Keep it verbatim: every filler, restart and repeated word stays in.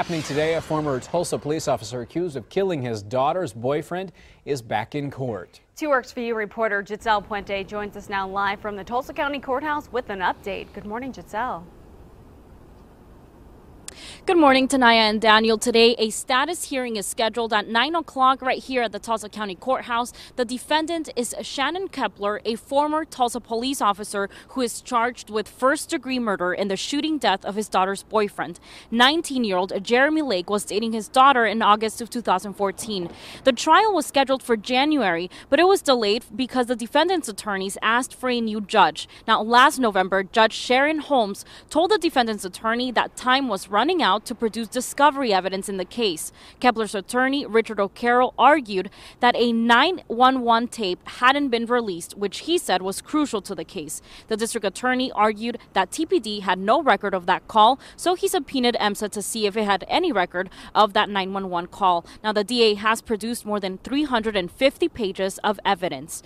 Happening today, a former Tulsa police officer accused of killing his daughter's boyfriend is back in court. Two Works for You reporter Jitzel Puente joins us now live from the Tulsa County Courthouse with an update. Good morning, Jitzel. Good morning, Tanaya and Daniel. Today, a status hearing is scheduled at nine o'clock right here at the Tulsa County Courthouse. The defendant is Shannon Kepler, a former Tulsa police officer who is charged with first-degree murder in the shooting death of his daughter's boyfriend. nineteen-year-old Jeremy Lake was dating his daughter in August of two thousand fourteen. The trial was scheduled for January, but it was delayed because the defendant's attorneys asked for a new judge. Now, last November, Judge Sharon Holmes told the defendant's attorney that time was running out to produce discovery evidence in the case. Kepler's attorney, Richard O'Carroll, argued that a nine one one tape hadn't been released, which he said was crucial to the case. The district attorney argued that T P D had no record of that call, so he subpoenaed EMSA to see if it had any record of that nine one one call. Now, the D A has produced more than three hundred fifty pages of evidence.